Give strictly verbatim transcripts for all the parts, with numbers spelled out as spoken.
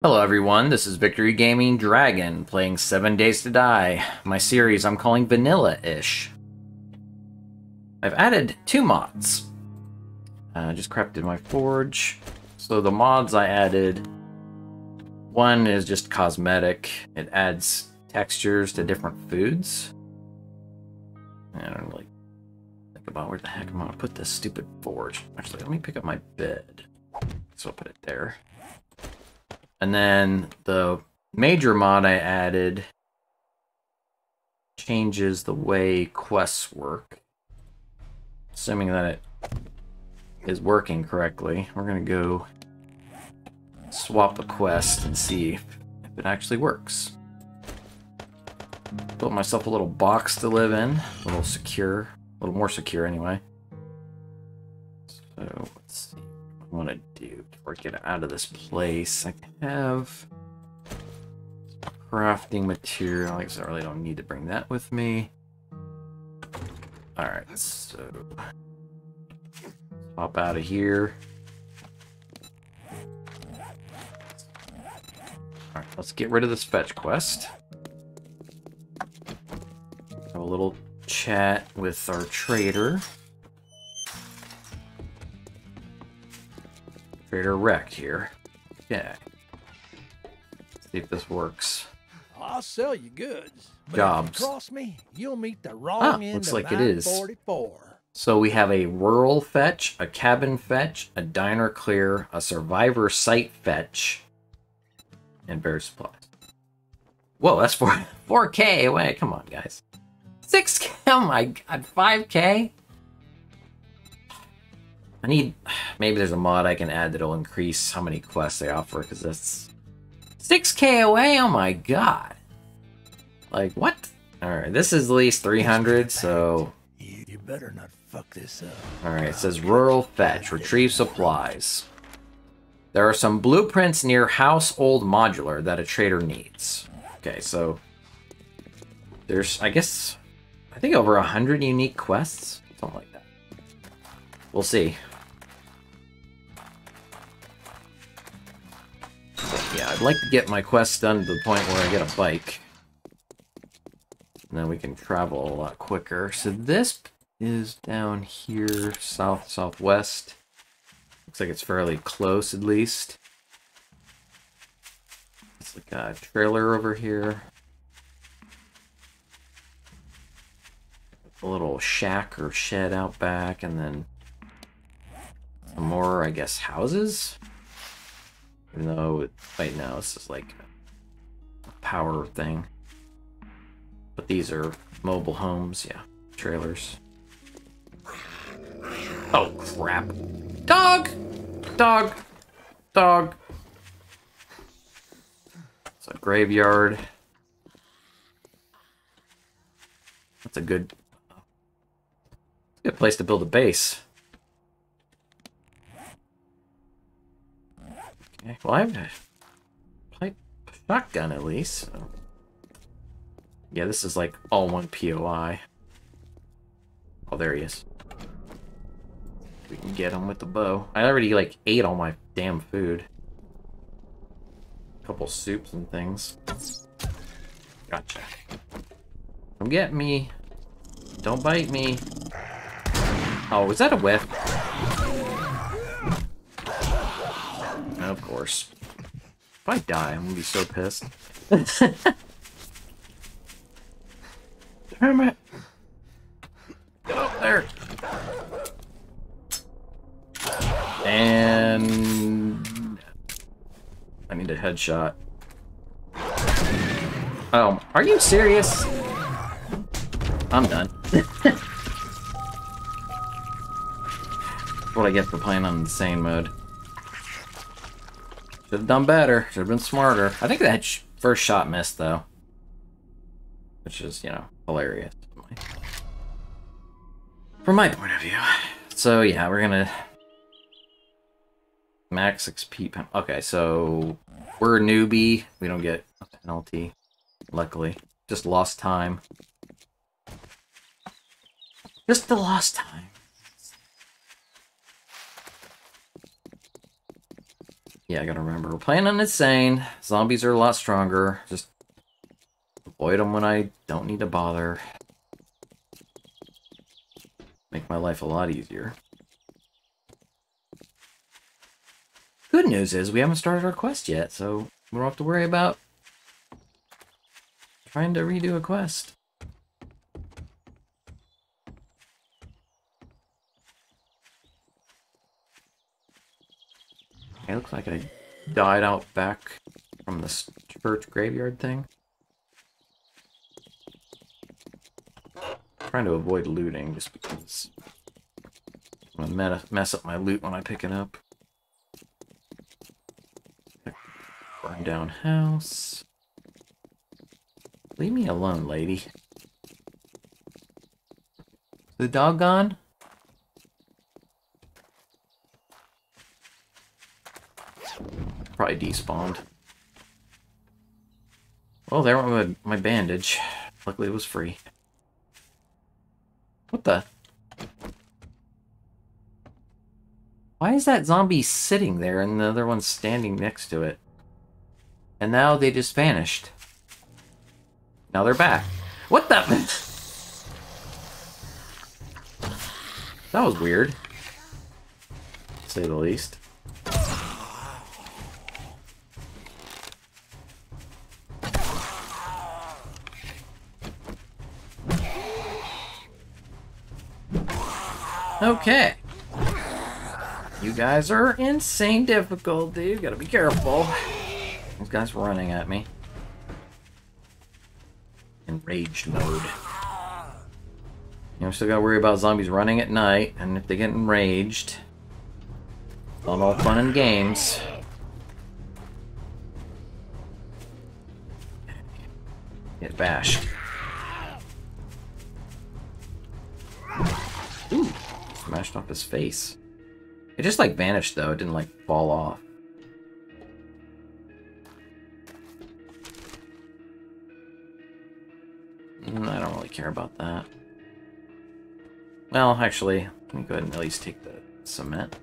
Hello everyone, this is Victory Gaming Dragon, playing seven days to die, my series I'm calling Vanilla-ish. I've added two mods. I uh, just crafted my forge. So the mods I added, one is just cosmetic. It adds textures to different foods. I don't really think about where the heck I'm going to put this stupid forge. Actually, let me pick up my bed. So I'll put it there. And then the major mod I added changes the way quests work. Assuming that it is working correctly, we're going to go swap a quest and see if it actually works. Built myself a little box to live in, a little secure, a little more secure anyway. So let's see. I want to do before I get out of this place. I have crafting material. I guess I really don't need to bring that with me. Alright, so pop out of here. Alright, let's get rid of this fetch quest. Have a little chat with our trader. Trader wrecked here. Yeah. Let's see if this works. I'll sell you goods. But Jobs. If you cross me, you'll meet the wrong ah, end looks of like it is. So we have a rural fetch, a cabin fetch, a diner clear, a survivor site fetch, and bear supplies. Whoa, that's four four K. Wait, come on, guys. six K. Oh my God, five K. I need, maybe there's a mod I can add that'll increase how many quests they offer, because that's six K away, oh my God. Like, what? Alright, this is at least three hundred, so... You better not fuck this up. Alright, it says rural fetch, retrieve supplies. There are some blueprints near household modular that a trader needs. Okay, so... There's, I guess, I think over one hundred unique quests? Something like that. We'll see. Yeah, I'd like to get my quest done to the point where I get a bike. And then we can travel a lot quicker. So this is down here, south, southwest. Looks like it's fairly close, at least. It's like a trailer over here. A little shack or shed out back, and then some more, I guess, houses? Even though right now this is like a power thing. But these are mobile homes, yeah. Trailers. Oh, crap. Dog! Dog! Dog! It's a graveyard. That's a good... Good place to build a base. Okay, well, I have a pipe shotgun at least. So. Yeah, this is like all one P O I. Oh, there he is. We can get him with the bow. I already like ate all my damn food. A couple soups and things. Gotcha. Come get me. Don't bite me. Oh, is that a whiff? Of course. If I die, I'm gonna be so pissed. Damn it! Oh, there! And... I need a headshot. Oh, are you serious? I'm done. What I get for playing on Insane mode. Should have done better. Should have been smarter. I think that sh first shot missed, though. Which is, you know, hilarious. From my point of view. So, yeah, we're gonna... Max X P... Okay, so... We're a newbie. We don't get a penalty. Luckily. Just lost time. Just the lost time. Yeah, I gotta remember. We're playing on Insane. Zombies are a lot stronger. Just avoid them when I don't need to bother. Make my life a lot easier. Good news is we haven't started our quest yet, so we don't have to worry about trying to redo a quest. It looks like I died out back from this church graveyard thing. I'm trying to avoid looting just because I'm gonna mess up my loot when I pick it up. Burn down house. Leave me alone, lady. The dog gone? Probably despawned. Well, there went my bandage. Luckily it was free. What the? Why is that zombie sitting there and the other one's standing next to it? And now they just vanished. Now they're back. What the? That was weird. To say the least. Okay. You guys are insane difficult, dude. Gotta be careful. These guys were running at me. Enraged mode. You know, I still gotta worry about zombies running at night, and if they get enraged, it's not all fun and games. Get bashed. Ooh, smashed off his face. It just like vanished though, it didn't like fall off. I don't really care about that. Well, actually, let me go ahead and at least take the cement.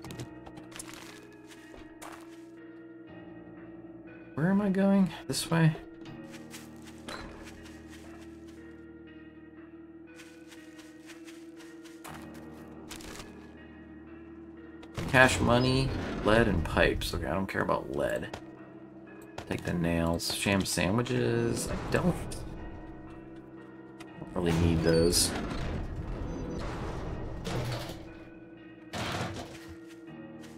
Where am I going? This way? Cash money, lead, and pipes. Okay, I don't care about lead. Take the nails. Sham sandwiches. I don't... really need those.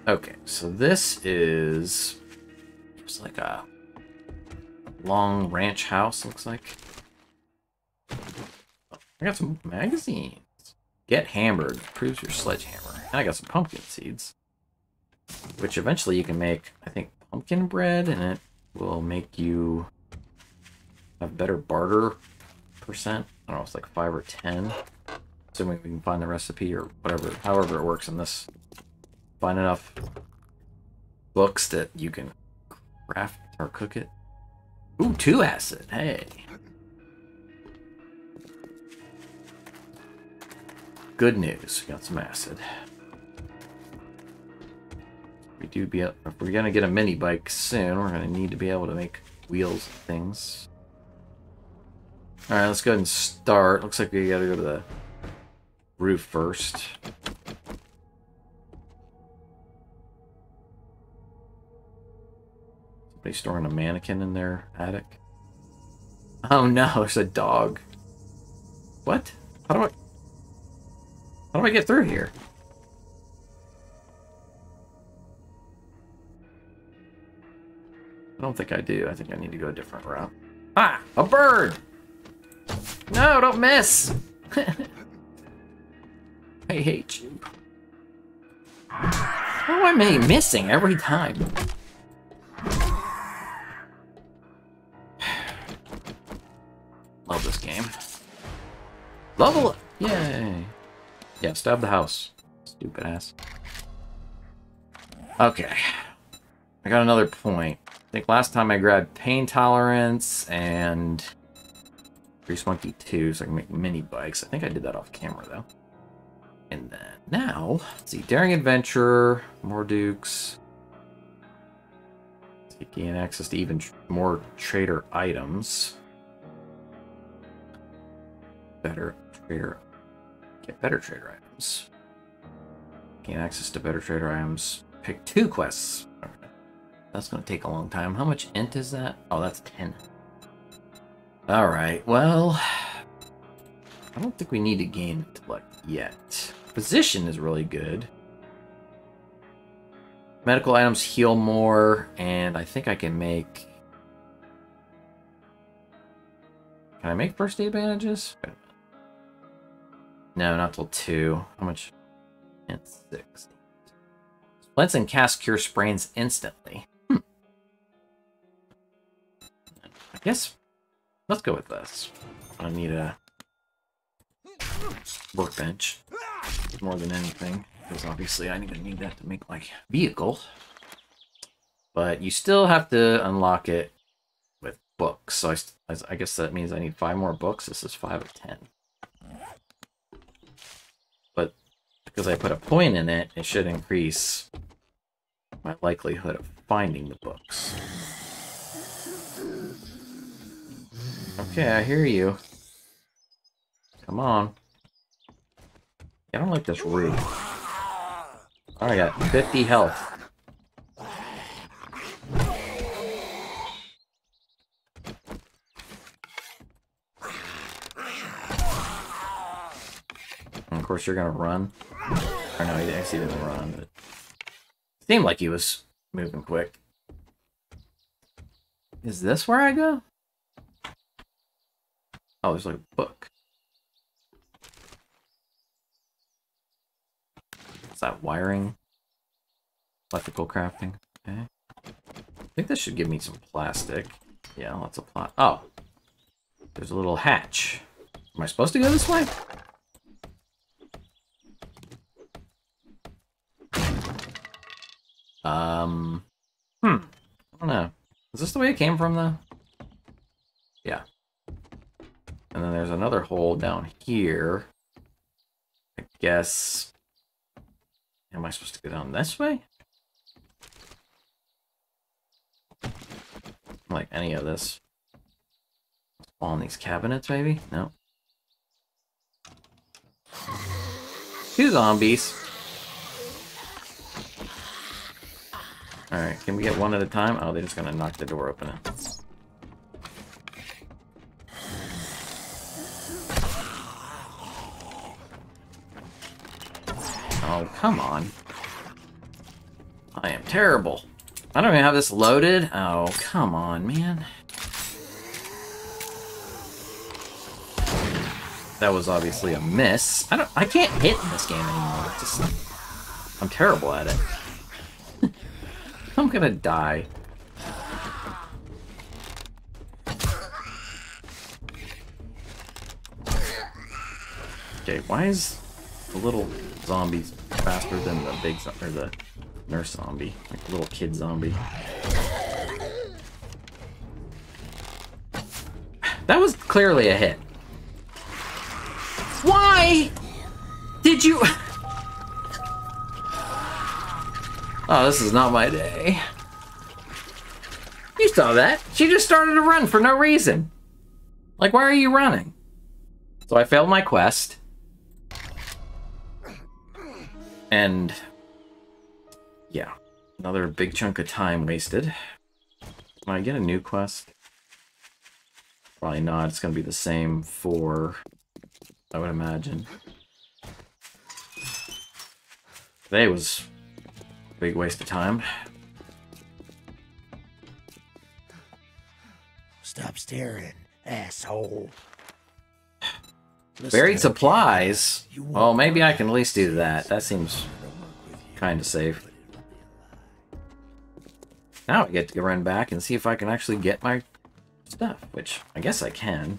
Okay, so this is just like a long ranch house, looks like. Oh, I got some magazines. Get hammered, improves your sledgehammer. And I got some pumpkin seeds, which eventually you can make, I think, pumpkin bread, and it will make you have better barter percent. I don't know, it's like five or ten. Assuming we can find the recipe or whatever, however it works in this. Find enough books that you can craft or cook it. Ooh, two acid, hey. Good news, we got some acid. We do be, if we're gonna get a mini bike soon, we're gonna need to be able to make wheels and things. Alright, let's go ahead and start. Looks like we gotta go to the roof first. Somebody storing a mannequin in their attic? Oh no, there's a dog. What? How do I... How do I get through here? I don't think I do. I think I need to go a different route. Ah! A bird! No, don't miss! I hate you. How am I missing every time? Love this game. Level up! Yay! Yeah, stab the house. Stupid ass. Okay. I got another point. I think last time I grabbed pain tolerance and... Grease Monkey two, so I can make mini bikes. I think I did that off camera though. And then now, let's see, Daring Adventure, Mordukes, to gain access to even tr more trader items. Better trader, get better trader items. Gain access to better trader items. Pick two quests. All right. That's going to take a long time. How much int is that? Oh, that's ten. All right. Well, I don't think we need to gain it like yet. Position is really good. Medical items heal more, and I think I can make... Can I make first aid bandages? No, not till two. How much? And six. Splits and cast cure sprains instantly. Hmm. I guess let's go with this. I need a workbench more than anything, because obviously I even need that to make my vehicle. But you still have to unlock it with books, so I, I guess that means I need five more books. This is five of ten. But because I put a point in it, it should increase my likelihood of finding the books. Okay, I hear you. Come on. I don't like this roof. Oh, I got fifty health. And of course you're gonna run. Or no, he actually didn't run, but seemed like he was moving quick. Is this where I go? Oh, there's like a book. Is that wiring? Electrical crafting. Okay. I think this should give me some plastic. Yeah, lots of plastic. Oh. There's a little hatch. Am I supposed to go this way? Um. Hmm. I don't know. Is this the way it came from, though? Yeah. And then there's another hole down here. I guess... Am I supposed to go down this way? Like any of this. On these cabinets, maybe? No. Two zombies. Alright, can we get one at a time? Oh, they're just gonna knock the door open. Oh, come on. I am terrible. I don't even have this loaded. Oh, come on, man. That was obviously a miss. I don't I can't hit in this game anymore. It's just, I'm terrible at it. I'm gonna die. Okay, why is the little zombies faster than the big zo- or the nurse zombie, like the little kid zombie? That was clearly a hit. Why did you? Oh, this is not my day. You saw that. She just started to run for no reason. Like, why are you running? So I failed my quest. And, yeah, another big chunk of time wasted. Can I get a new quest? Probably not. It's going to be the same for, I would imagine. Today was a big waste of time. Stop staring, asshole. Buried supplies? Well, maybe I can at least do that. That seems kind of safe. Now I get to run back and see if I can actually get my stuff, which I guess I can.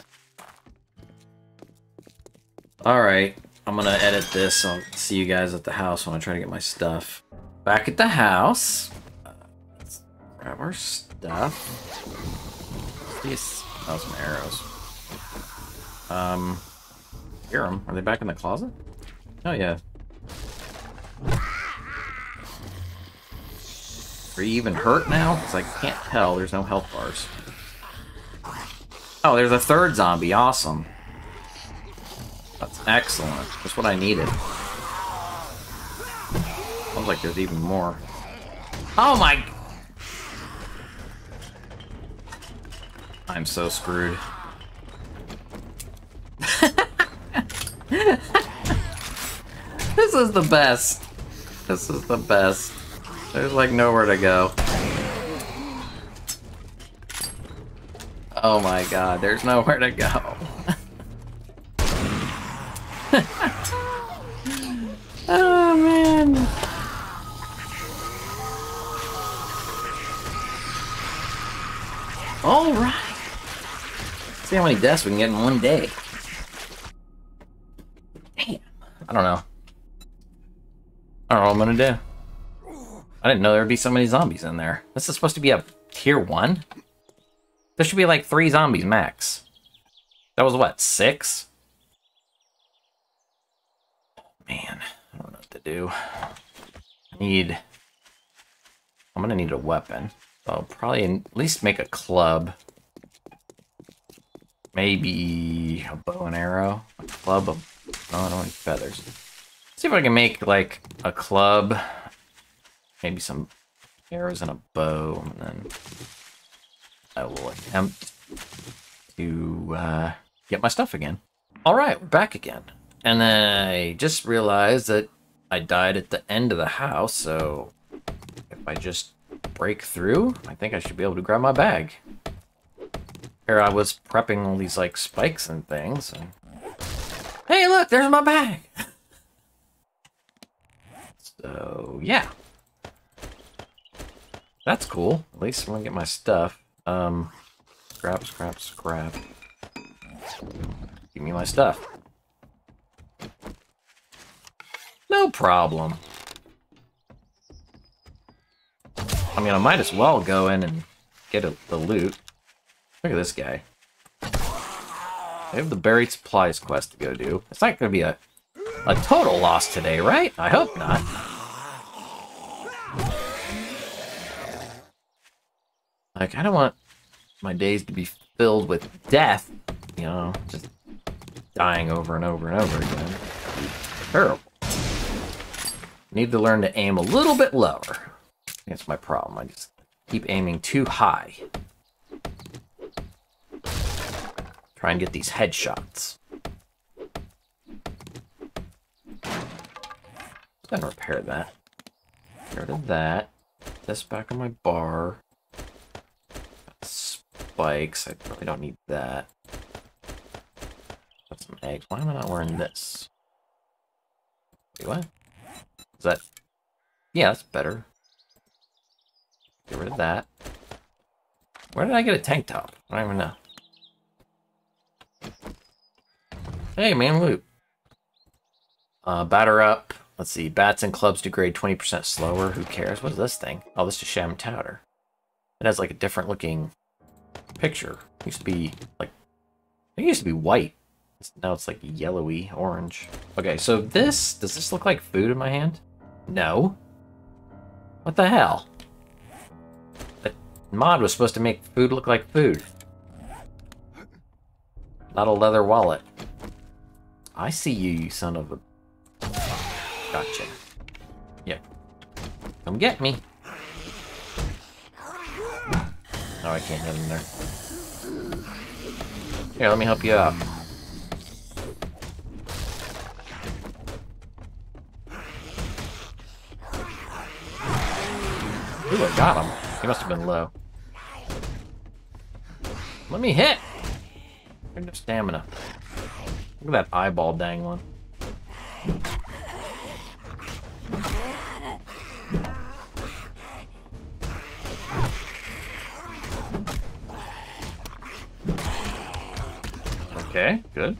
Alright, I'm gonna edit this. I'll see you guys at the house when I try to get my stuff. Back at the house. Uh, let's grab our stuff. These, that was my arrows. Um... Hear them. Are they back in the closet? Oh, yeah. Are you even hurt now? Because I can't tell. There's no health bars. Oh, there's a third zombie. Awesome. That's excellent. That's what I needed. Sounds like there's even more. Oh my... I'm so screwed. This is the best. This is the best. There's like nowhere to go. Oh my god, there's nowhere to go. Oh man. All right. See how many deaths we can get in one day. Damn. I don't know. I don't know what I'm gonna do. I didn't know there would be so many zombies in there. This is supposed to be a tier one? There should be like three zombies max. That was what, six? Man, I don't know what to do. I need... I'm gonna need a weapon. So I'll probably at least make a club. Maybe a bow and arrow. A club of... No, I don't need feathers. Let's see if I can make like a club. Maybe some arrows and a bow, and then I will attempt to uh, get my stuff again. All right, we're back again. And then I just realized that I died at the end of the house, so if I just break through, I think I should be able to grab my bag. Here I was prepping all these like spikes and things. And... Hey, look, there's my bag. So yeah. That's cool. At least I'm gonna get my stuff. Um, scrap, scrap, scrap. Give me my stuff. No problem. I mean, I might as well go in and get a, the loot. Look at this guy. I have the buried supplies quest to go do. It's not gonna be a, a total loss today, right? I hope not. Like, I don't want my days to be filled with death, you know, just dying over and over and over again. Terrible. Need to learn to aim a little bit lower. That's my problem. I just keep aiming too high. Try and get these headshots. Then repair that. Get rid of that. Put this back on my bar. Spikes. I probably don't need that. Got some eggs. Why am I not wearing this? Wait, what? Is that... Yeah, that's better. Get rid of that. Where did I get a tank top? I don't even know. Hey, man, loot. Uh, batter up. Let's see. Bats and clubs degrade twenty percent slower. Who cares? What is this thing? Oh, this is Sham Towder. It has like a different looking picture. It used to be like, it used to be white. Now it's like yellowy orange. Okay, so this, does this look like food in my hand? No. What the hell? That mod was supposed to make food look like food. Not a leather wallet. I see you, you son of a... Gotcha. Yep. Yeah. Come get me. Oh, I can't get in there. Here, let me help you out. Ooh, I got him. He must have been low. Let me hit! There's no stamina. Look at that eyeball dangling. Okay, good.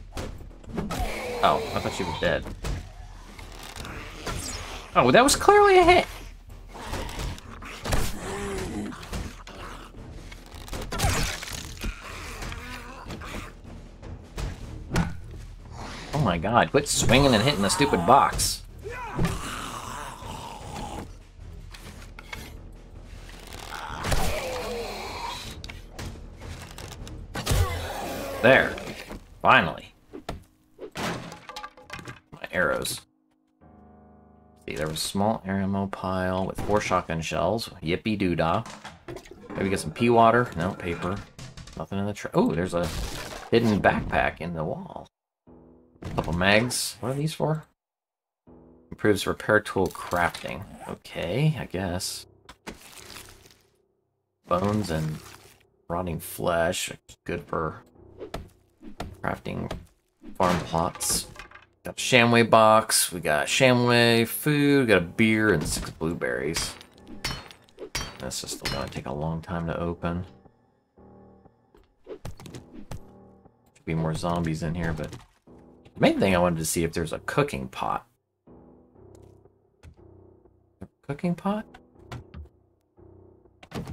Oh, I thought she was dead. Oh, that was clearly a hit! Oh my god, quit swinging and hitting the stupid box. There. Finally. My arrows. See, there was a small ammo pile with four shotgun shells. Yippee doodah. Maybe get some pea water. No, paper. Nothing in the tray. Oh, there's a hidden backpack in the wall. A couple mags. What are these for? Improves repair tool crafting. Okay, I guess. Bones and rotting flesh. Good for crafting farm plots. Got a Shamway box. We got Shamway food. We got a beer and six blueberries. That's just going to take a long time to open. Should be more zombies in here, but the main thing I wanted to see if there's a cooking pot. A cooking pot? Is there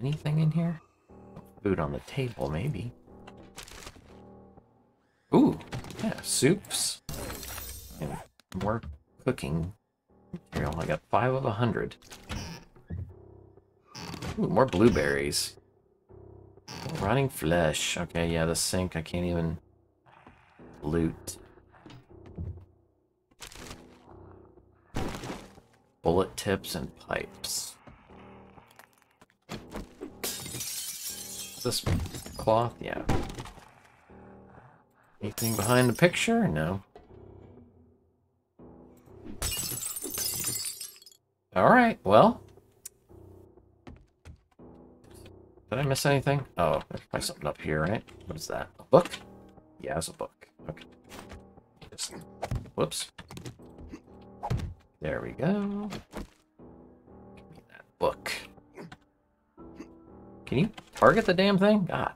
anything in here? Food on the table, maybe. Ooh, yeah, soups. And more cooking material. I got five of a hundred. Ooh, more blueberries. Rotting flesh. Okay, yeah, the sink, I can't even loot. Bullet tips and pipes. Is this cloth? Yeah. Anything behind the picture? No. Alright, well. Did I miss anything? Oh, there's probably something up here, right? What is that? A book? Yeah, it's a book. Okay. Just, whoops. There we go. Give me that book. Can you target the damn thing? God.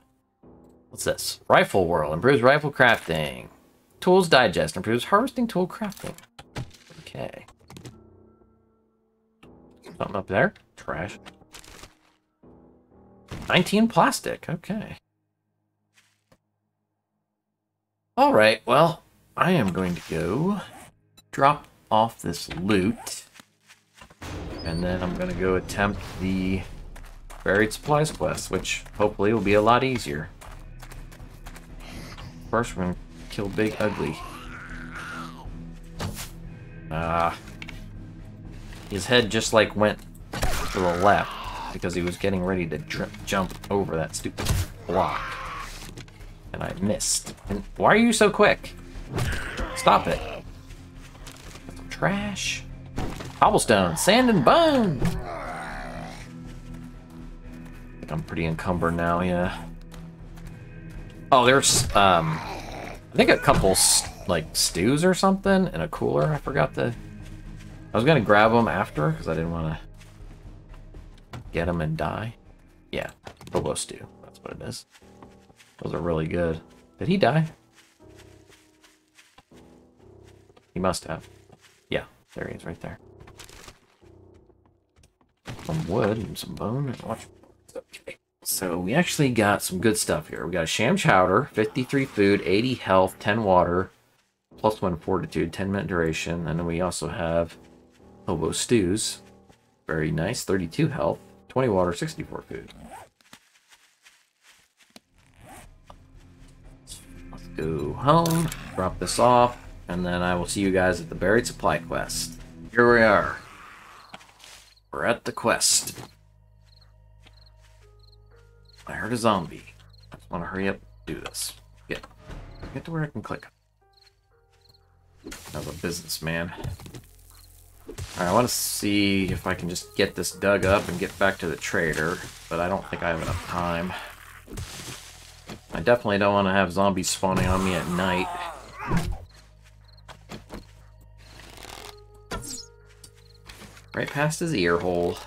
What's this? Rifle whirl. Improves rifle crafting. Tools digest. Improves harvesting tool crafting. Okay. Something up there. Trash. nineteen plastic, okay. Alright, well, I am going to go drop off this loot. And then I'm going to go attempt the buried supplies quest, which hopefully will be a lot easier. First, we're going to kill Big Ugly. Ah. Uh, his head just, like, went to the left. Because he was getting ready to drip, jump over that stupid block. And I missed. And why are you so quick? Stop it. Got some trash. Cobblestone, sand and bone! I think I'm pretty encumbered now, yeah. Oh, there's, um... I think a couple, like, stews or something in a cooler. I forgot to... I was gonna grab them after, because I didn't want to... get them and die. Yeah, Bobo stew. That's what it is. Those are really good. Did he die? He must have. Yeah, there he is right there. Some wood and some bone and watch. Okay. So we actually got some good stuff here. We got a sham chowder, fifty-three food, eighty health, ten water, plus one fortitude, ten minute duration, and then we also have Bobo stews. Very nice, thirty-two health. twenty water, sixty-four food. Let's go home, drop this off, and then I will see you guys at the buried supply quest. Here we are. We're at the quest. I heard a zombie. I just want to hurry up and do this. Get, get to where I can click. I'm a businessman. Alright, I want to see if I can just get this dug up and get back to the trader, but I don't think I have enough time. I definitely don't want to have zombies spawning on me at night. Right past his ear hole.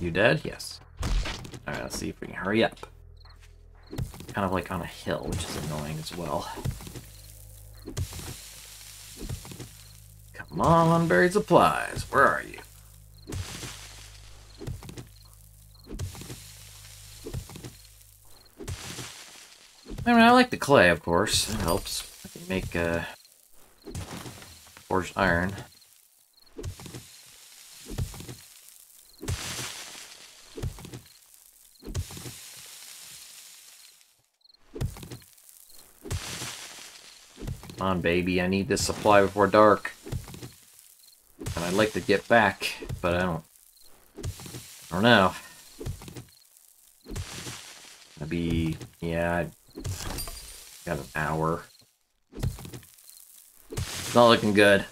You dead? Yes. Alright, let's see if we can hurry up. Kind of like on a hill, which is annoying as well. Come on, buried supplies. Where are you? I mean, I like the clay, of course. It helps. I can make uh, forged iron. Come on, baby, I need this supply before dark. And I'd like to get back, but I don't... I don't know. I'd be... yeah, I got an hour. It's not looking good.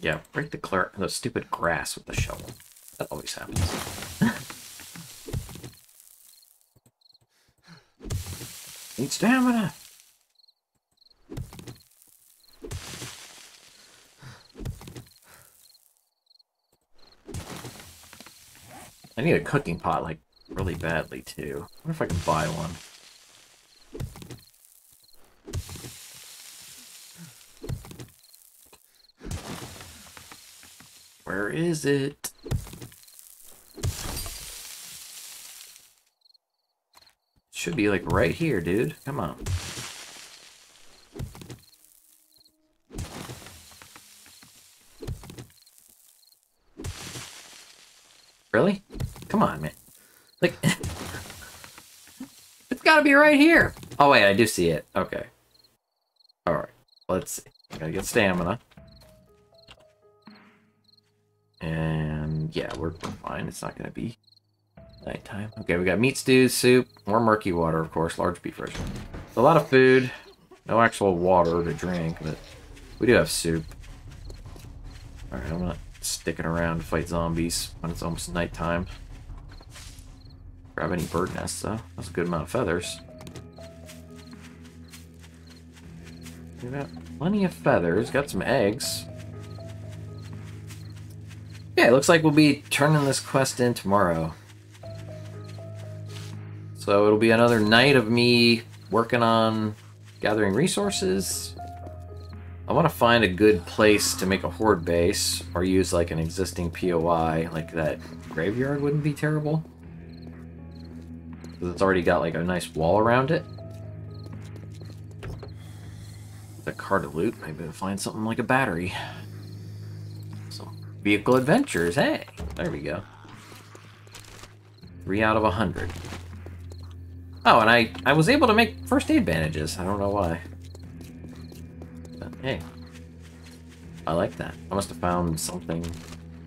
Yeah, break the cler- the stupid grass with the shovel. That always happens. Need stamina! I need a cooking pot, like, really badly, too. I wonder if I can buy one. Where is it? Should be like right here, dude. Come on. Really? Come on, man. Like, it's gotta be right here. Oh wait, I do see it. Okay. All right. Let's see. I gotta get stamina. And yeah, we're fine. It's not gonna be nighttime. Okay, we got meat stew, soup, more murky water, of course, large beef fish. A lot of food, no actual water to drink, but we do have soup. Alright, I'm not sticking around to fight zombies when it's almost nighttime. Grab any bird nests, though. That's a good amount of feathers. We got plenty of feathers, got some eggs. Yeah, it looks like we'll be turning this quest in tomorrow. So it'll be another night of me working on gathering resources. I want to find a good place to make a horde base or use like an existing P O I, like that graveyard wouldn't be terrible. Because it's already got like a nice wall around it. The car to loot, maybe we'll find something like a battery. Some vehicle adventures, hey! There we go. Three out of a hundred. Oh, and I, I was able to make first aid bandages. I don't know why. But, hey. I like that. I must have found something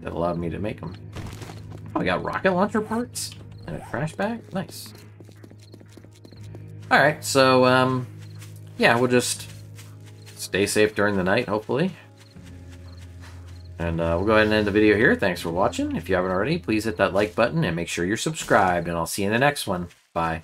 that allowed me to make them. Oh, I got rocket launcher parts and a trash bag? Nice. Alright, so, um, yeah, we'll just stay safe during the night, hopefully. And uh, we'll go ahead and end the video here. Thanks for watching. If you haven't already, please hit that like button and make sure you're subscribed, and I'll see you in the next one. Bye.